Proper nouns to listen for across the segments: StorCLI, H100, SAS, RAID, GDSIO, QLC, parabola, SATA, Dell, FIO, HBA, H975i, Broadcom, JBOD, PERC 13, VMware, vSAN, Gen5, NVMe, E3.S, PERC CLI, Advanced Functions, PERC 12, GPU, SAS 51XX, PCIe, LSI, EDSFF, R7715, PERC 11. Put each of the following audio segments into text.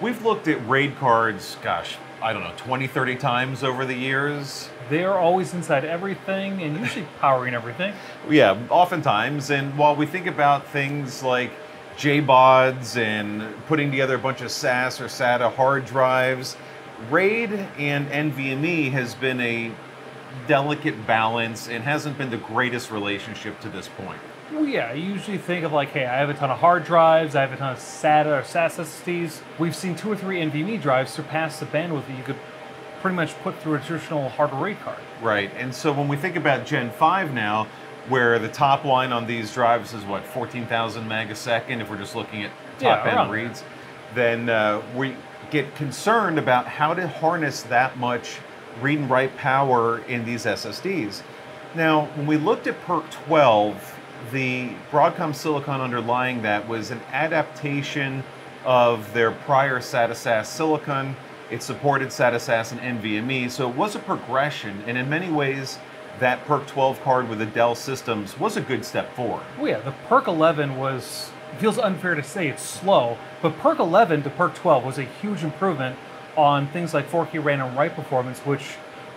We've looked at RAID cards, gosh, I don't know, 20, 30 times over the years. They are always inside everything and usually powering everything. Yeah, oftentimes. And while we think about things like JBODs and putting together a bunch of SAS or SATA hard drives, RAID and NVMe has been a delicate balance and hasn't been the greatest relationship to this point. Well, yeah, you usually think of like, hey, I have a ton of hard drives, I have a ton of SATA or SAS SSDs. We've seen 2 or 3 NVMe drives surpass the bandwidth that you could pretty much put through a traditional hardware RAID card. Right, and so when we think about Gen 5 now, where the top line on these drives is what, 14,000 meg a second, if we're just looking at top end reads, then we get concerned about how to harness that much read and write power in these SSDs. Now, when we looked at PERC 12, the Broadcom silicon underlying that was an adaptation of their prior SATA SAS silicon. It supported SATA SAS and NVMe, so it was a progression, and in many ways, that PERC 12 card with the Dell systems was a good step forward. Oh yeah, the PERC 11 was, it feels unfair to say it's slow, but PERC 11 to PERC 12 was a huge improvement on things like 4K random write performance, which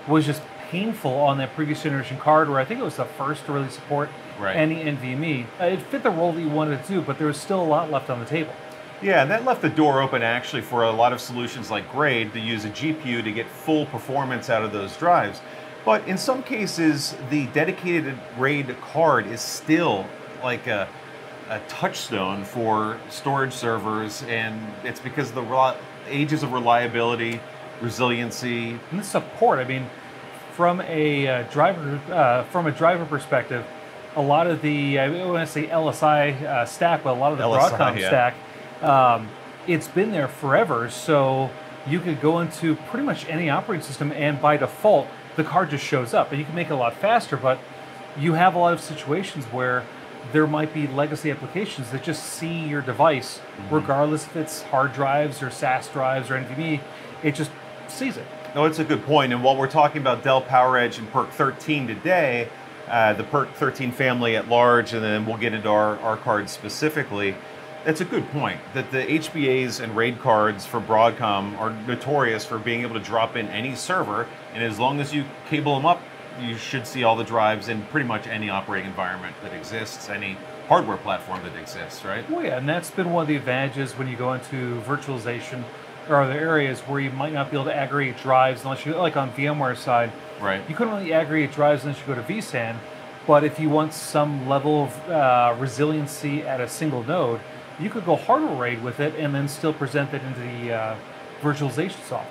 was just painful on that previous generation card, where I think it was the first to really support any NVMe. It fit the role that you wanted to do, but there was still a lot left on the table. Yeah, and that left the door open actually for a lot of solutions like RAID to use a GPU to get full performance out of those drives. But in some cases, the dedicated RAID card is still like a touchstone for storage servers, and it's because of the ages of reliability, resiliency, and the support. I mean, from a driver perspective, a lot of the, I don't want to say LSI stack, but a lot of the LSI, Broadcom stack, it's been there forever. So you could go into pretty much any operating system, and by default, the card just shows up, and you can make it a lot faster, but you have a lot of situations where there might be legacy applications that just see your device, regardless if it's hard drives or SAS drives or NVMe, it just sees it. No, it's a good point, and while we're talking about Dell PowerEdge and PERC 13 today, the PERC 13 family at large, and then we'll get into our cards specifically, that's a good point, that the HBAs and RAID cards for Broadcom are notorious for being able to drop in any server, and as long as you cable them up, you should see all the drives in pretty much any operating environment that exists, any hardware platform that exists, right? Well, yeah, and that's been one of the advantages when you go into virtualization or other areas where you might not be able to aggregate drives unless you, like on VMware side, right? You couldn't really aggregate drives unless you go to vSAN, but if you want some level of resiliency at a single node, you could go hardware RAID with it and then still present that into the virtualization software.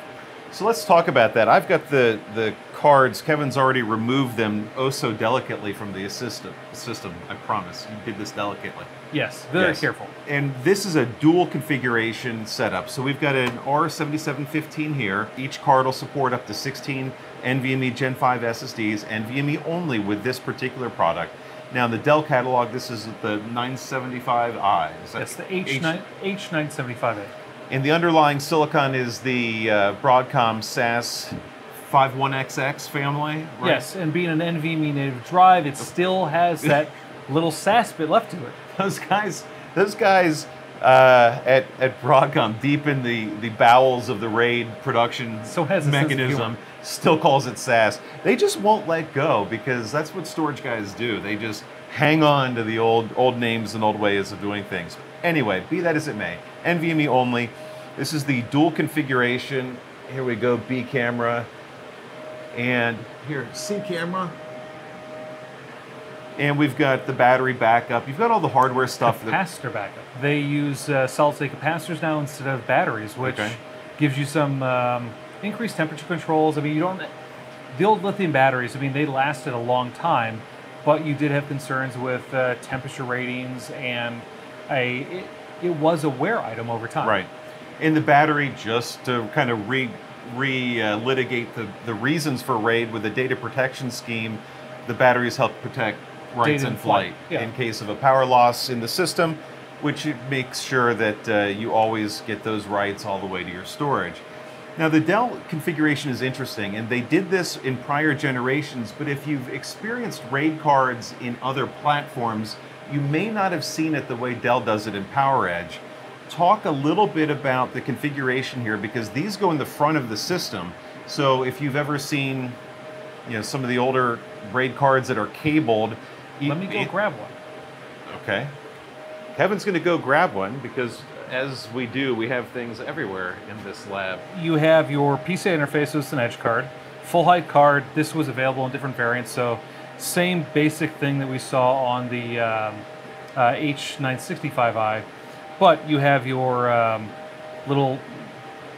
So let's talk about that. I've got the cards. Kevin's already removed them oh so delicately from the system, I promise. You did this delicately. Yes, very careful. And this is a dual configuration setup. So we've got an R7715 here. Each card will support up to 16 NVMe Gen 5 SSDs, NVMe only with this particular product. Now, in the Dell catalog, this is the 975i. That's the H975i. And the underlying silicon is the Broadcom SAS 51XX family, right? Yes, and being an NVMe native drive, it still has that little SAS bit left to it. Those guys at Broadcom, deep in the bowels of the RAID production mechanism, still calls it SAS. They just won't let go, because that's what storage guys do. They just hang on to the old names and old ways of doing things. Anyway, be that as it may, NVMe only. This is the dual configuration. Here we go, B camera. And here, C camera. And we've got the battery backup. You've got all the hardware stuff. Capacitor backup. They use solid-state capacitors now instead of batteries, which gives you some increased temperature controls. I mean, you don't... The old lithium batteries, I mean, they lasted a long time, but you did have concerns with temperature ratings, and it was a wear item over time. Right. And the battery, just to kind of re-litigate the reasons for RAID with the data protection scheme, the batteries help protect rights in flight in case of a power loss in the system, which makes sure that you always get those rights all the way to your storage. Now, the Dell configuration is interesting, and they did this in prior generations, but if you've experienced RAID cards in other platforms, you may not have seen it the way Dell does it in PowerEdge. talk a little bit about the configuration here, because these go in the front of the system. So if you've ever seen, you know, some of the older RAID cards that are cabled. Let me go grab one. Okay. Kevin's going to go grab one, because as we do, we have things everywhere in this lab. You have your PCIe interface, with an edge card, full height card. This was available in different variants. So same basic thing that we saw on the H975i, but you have your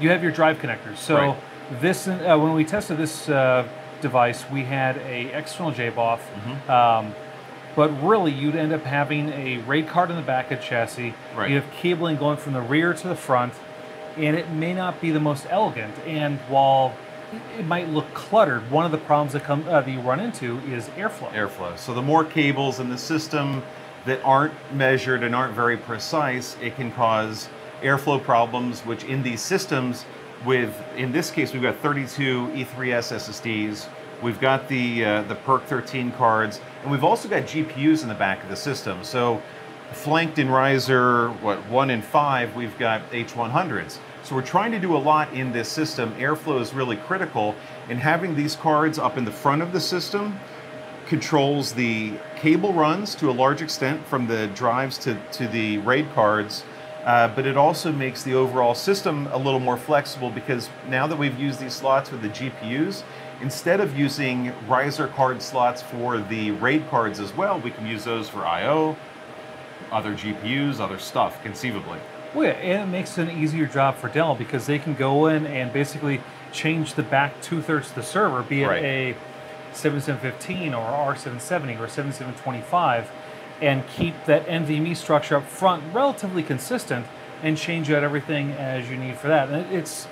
you have your drive connectors. So right. This, when we tested this device, we had a external JBOD, but really you'd end up having a RAID card in the back of the chassis. Right. You have cabling going from the rear to the front, and it may not be the most elegant. And while it might look cluttered, one of the problems that you run into is airflow. Airflow. So the more cables in the system that aren't measured and aren't very precise, it can cause airflow problems, which in these systems, with, in this case, we've got 32 E3.S SSDs, we've got the PERC 13 cards, and we've also got GPUs in the back of the system. So flanked in riser, what, 1 and 5, we've got H100s. So we're trying to do a lot in this system. Airflow is really critical, and having these cards up in the front of the system controls the cable runs to a large extent from the drives to the RAID cards, but it also makes the overall system a little more flexible, because now that we've used these slots with the GPUs, instead of using riser card slots for the RAID cards as well, we can use those for I/O, other GPUs, other stuff, conceivably. Well, yeah, and it makes it an easier job for Dell, because they can go in and basically change the back 2/3 of the server, be it right. a 7715 or R770 or 7725, and keep that NVMe structure up front relatively consistent and change out everything as you need for that. And it's,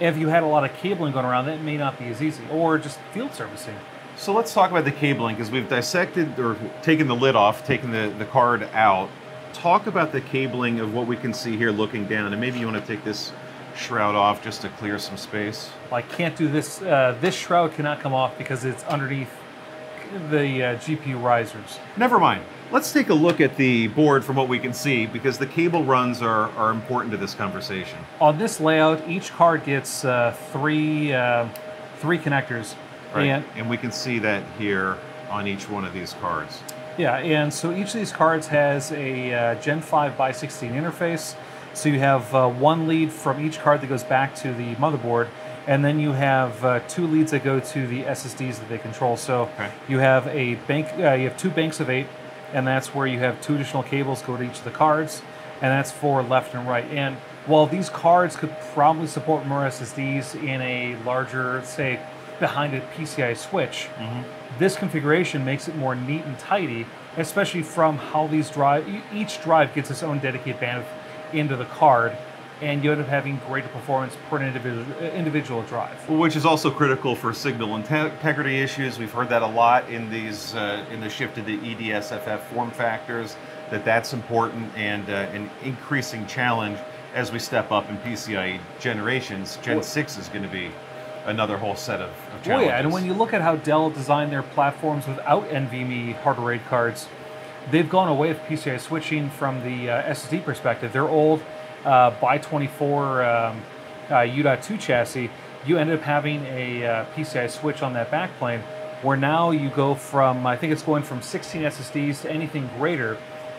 if you had a lot of cabling going around, that may not be as easy, or just field servicing. So let's talk about the cabling, because we've dissected or taken the lid off, taken the card out. Talk about the cabling of what we can see here looking down, and maybe you want to take this shroud off just to clear some space. Well, I can't do this. This shroud cannot come off because it's underneath the GPU risers. Never mind. Let's take a look at the board from what we can see, because the cable runs are important to this conversation. On this layout, each card gets three connectors. Right. And we can see that here on each one of these cards. Yeah, and so each of these cards has a Gen5x16 interface. So you have one lead from each card that goes back to the motherboard, and then you have two leads that go to the SSDs that they control. So okay. You have a bank, you have two banks of 8, and that's where you have two additional cables go to each of the cards, and that's for left and right. And while these cards could probably support more SSDs in a larger, say, behind a PCI switch, this configuration makes it more neat and tidy, especially from how these each drive gets its own dedicated bandwidth into the card, and you end up having greater performance per individual drive. Which is also critical for signal integrity issues. We've heard that a lot in these in the shift to the EDSFF form factors, that that's important and an increasing challenge as we step up in PCIe generations. Gen 6 is going to be another whole set of challenges. Oh yeah, and when you look at how Dell designed their platforms without NVMe hardware RAID cards, they've gone away with PCIe switching from the SSD perspective. Their old by24 U.2 chassis, you ended up having a PCIe switch on that backplane, where now you go from, I think it's going from 16 SSDs to anything greater.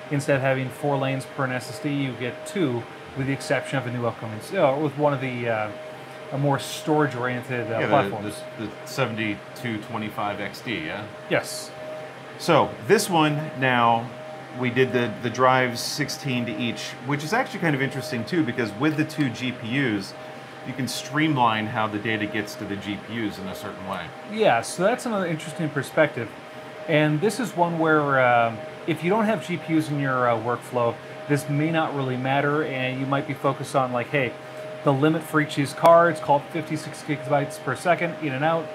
Instead of having 4 lanes per an SSD, you get 2, with the exception of a new upcoming, with one of the more storage-oriented platforms. The 7225XD, yeah? Yes. So this one now, we did the drives 16 to each, which is actually kind of interesting too, because with the 2 GPUs, you can streamline how the data gets to the GPUs in a certain way. Yeah, so that's another interesting perspective. And this is one where if you don't have GPUs in your workflow, this may not really matter, and you might be focused on like, hey, the limit for each of these cards, called 56 gigabytes per second, in and out.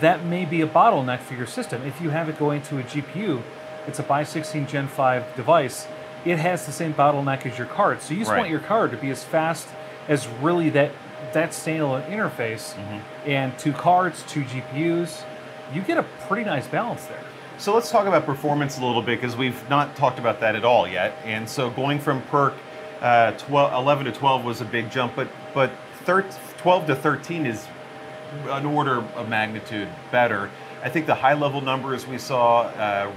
That may be a bottleneck for your system. If you have it going to a GPU, it's a x16 Gen 5 device, it has the same bottleneck as your card. So you just want your card to be as fast as really that standalone interface, and 2 cards, 2 GPUs, you get a pretty nice balance there. So let's talk about performance a little bit, because we've not talked about that at all yet. And so going from PERC 11 to 12 was a big jump, but 12 to 13 is an order of magnitude better. I think the high-level numbers we saw,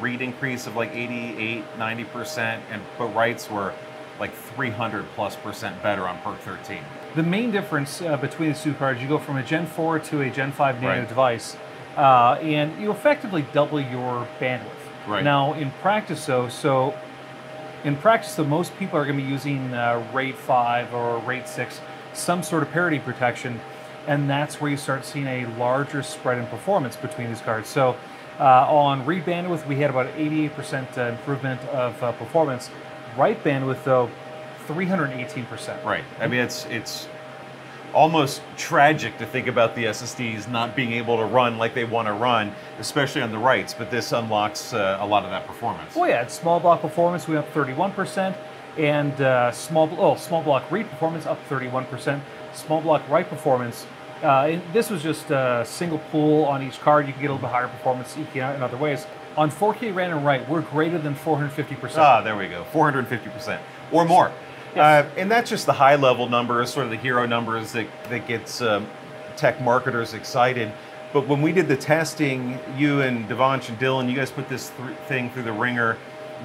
read increase of like 88, 90%, but writes were like 300+% better on PERC 13. The main difference between the two cards, you go from a Gen 4 to a Gen 5 native device, and you effectively double your bandwidth. Right. Now, in practice, though, so most people are going to be using RAID 5 or RAID 6, some sort of parity protection. And that's where you start seeing a larger spread in performance between these cards. So on read bandwidth, we had about 88% improvement of performance. Write bandwidth, though, 318%. Right. I mean, it's almost tragic to think about the SSDs not being able to run like they want to run, especially on the writes. But this unlocks a lot of that performance. Well, yeah, it's small block performance, we went up 31%, and small block read performance up 31%, small block write performance. This was just a single pool on each card. You can get a little bit higher performance in other ways. On 4K random write, we're greater than 450%. Ah, there we go, 450% or more. Yes. And that's just the high level numbers, sort of the hero numbers that gets tech marketers excited. But when we did the testing, you and Devansh and Dylan, you guys put this thing through the ringer,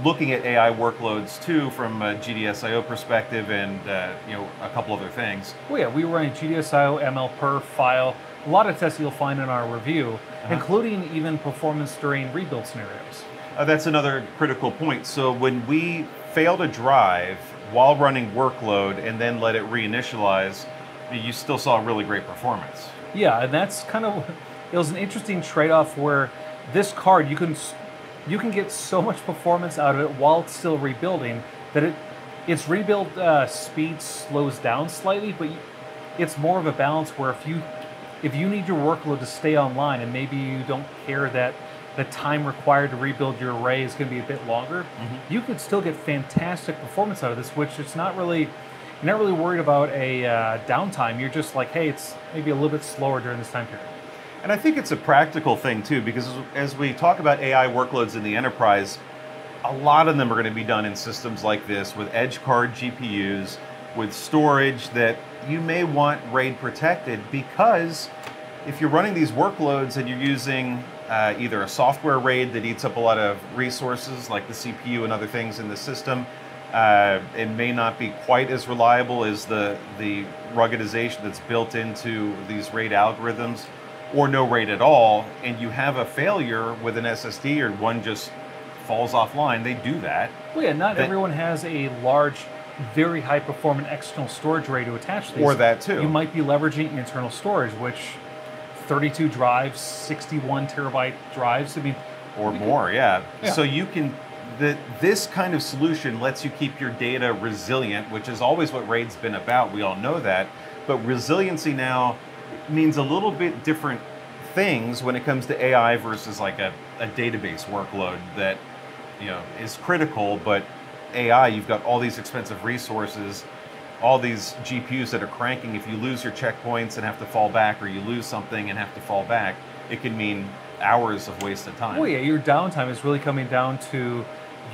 looking at AI workloads too from a GDSIO perspective and a couple other things. Well, yeah, we were running GDSIO, MLPerf, FIO, a lot of tests you'll find in our review, including even performance during rebuild scenarios. That's another critical point. So when we fail to drive while running workload and then let it reinitialize, you still saw really great performance. Yeah, and that's kind of, it was an interesting trade-off where this card, you can get so much performance out of it while it's still rebuilding that its rebuild speed slows down slightly, but it's more of a balance where if you need your workload to stay online and maybe you don't care that the time required to rebuild your array is going to be a bit longer, you could still get fantastic performance out of this, which it's not really, you're not really worried about a downtime. You're just like, hey, it's maybe a little bit slower during this time period. And I think it's a practical thing too, because as we talk about AI workloads in the enterprise, a lot of them are going to be done in systems like this with edge card GPUs, with storage that you may want RAID protected, because if you're running these workloads and you're using either a software RAID that eats up a lot of resources like the CPU and other things in the system, it may not be quite as reliable as the ruggedization that's built into these RAID algorithms, or no RAID at all, and you have a failure with an SSD or one just falls offline, they do that. Well, yeah, not everyone has a large, very high-performant external storage RAID to attach to these. Or that too. You might be leveraging internal storage, which 32 drives, 61 terabyte drives, I mean. Or more, yeah. So you can, this kind of solution lets you keep your data resilient, which is always what RAID's been about, we all know that, but resiliency now means a little bit different things when it comes to AI versus like a database workload that is critical, but AI, you've got all these expensive resources, all these GPUs that are cranking. If you lose your checkpoints and have to fall back, or you lose something and have to fall back, it can mean hours of wasted time. Well, yeah, your downtime is really coming down to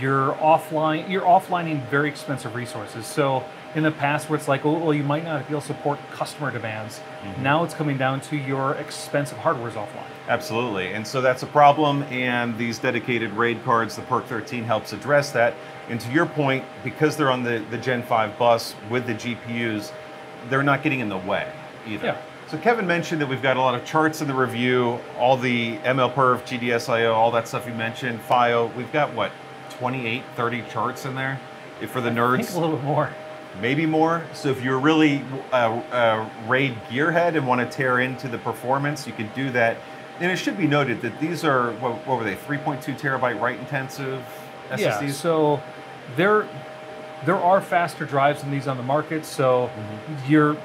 you're offlining very expensive resources. So in the past where it's like, well, you might not be able to support customer demands. Now it's coming down to your expensive hardware's offline. Absolutely, and so that's a problem, and these dedicated RAID cards, the PERC 13 helps address that. And to your point, because they're on the Gen 5 bus with the GPUs, they're not getting in the way either. Yeah. So Kevin mentioned that we've got a lot of charts in the review, all the MLPerf, GDSIO, all that stuff you mentioned, FIO. We've got, what, 28, 30 charts in there for the nerds? I think a little bit more. Maybe more. So if you're really a RAID gearhead and want to tear into the performance, you can do that. And it should be noted that these are, what were they, 3.2 terabyte write intensive SSDs? Yeah, so there are faster drives than these on the market, so you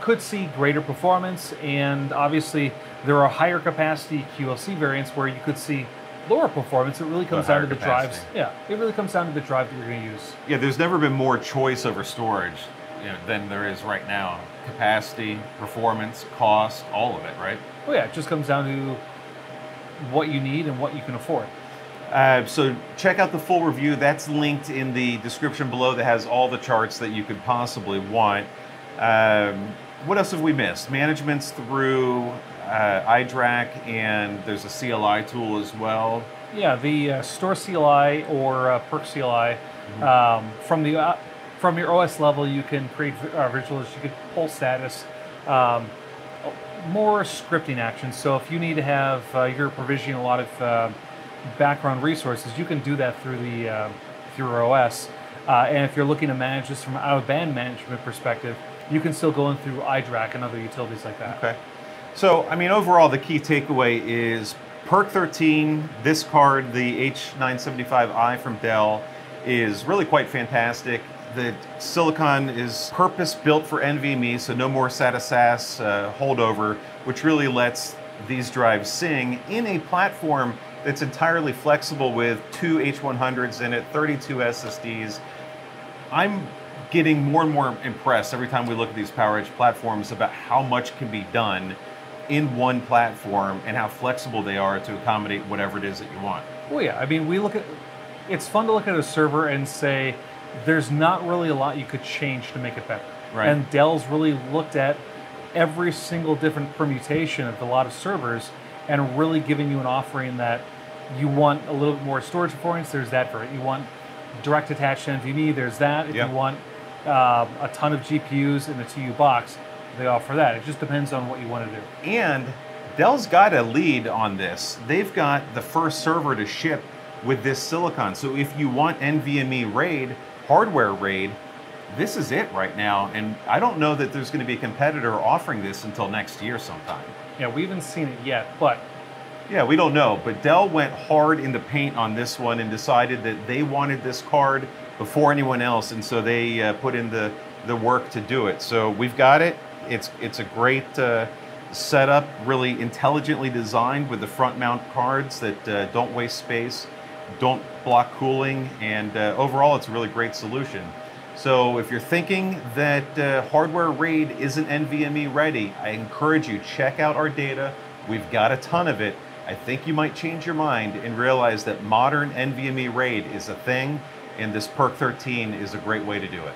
could see greater performance, and obviously there are higher capacity QLC variants where you could see lower performance. It really comes down to the drives. Yeah, it really comes down to the drive that you're going to use. Yeah, there's never been more choice over storage than there is right now. Capacity, performance, cost, all of it, right? Well, yeah, it just comes down to what you need and what you can afford. So check out the full review. That's linked in the description below. That has all the charts that you could possibly want. What else have we missed? Management's through iDRAC, and there's a CLI tool as well. Yeah, the StorCLI or PERC CLI. Mm-hmm. From your OS level, you can create visuals, you can pull status, more scripting actions. So if you need to have, you're provisioning a lot of background resources, you can do that through the through your OS. And if you're looking to manage this from an out-of-band management perspective, you can still go in through iDRAC and other utilities like that. Okay. So, I mean, overall, the key takeaway is PERC 13, this card, the H975i from Dell, is really quite fantastic. The silicon is purpose-built for NVMe, so no more SATA SAS holdover, which really lets these drives sing in a platform that's entirely flexible with 2 H100s in it, 32 SSDs. I'm getting more and more impressed every time we look at these PowerEdge platforms about how much can be done in one platform and how flexible they are to accommodate whatever it is that you want. Well, yeah, I mean, we look at, it's fun to look at a server and say, there's not really a lot you could change to make it better. Right. And Dell's really looked at every single different permutation of a lot of servers and really giving you an offering that you want a little bit more storage performance, there's that for it. You want direct attached NVMe, there's that. If you want a ton of GPUs in the TU box, they offer that. It just depends on what you want to do. And Dell's got a lead on this. They've got the first server to ship with this silicon. So if you want NVMe RAID, hardware RAID, this is it right now. And I don't know that there's going to be a competitor offering this until next year sometime. Yeah, we haven't seen it yet, but... yeah, we don't know. But Dell went hard in the paint on this one and decided that they wanted this card before anyone else. And so they put in the work to do it. So we've got it. It's a great setup, really intelligently designed with the front mount cards that don't waste space, don't block cooling, and overall it's a really great solution. So if you're thinking that hardware RAID isn't NVMe ready, I encourage you, check out our data. We've got a ton of it. I think you might change your mind and realize that modern NVMe RAID is a thing, and this PERC 13 is a great way to do it.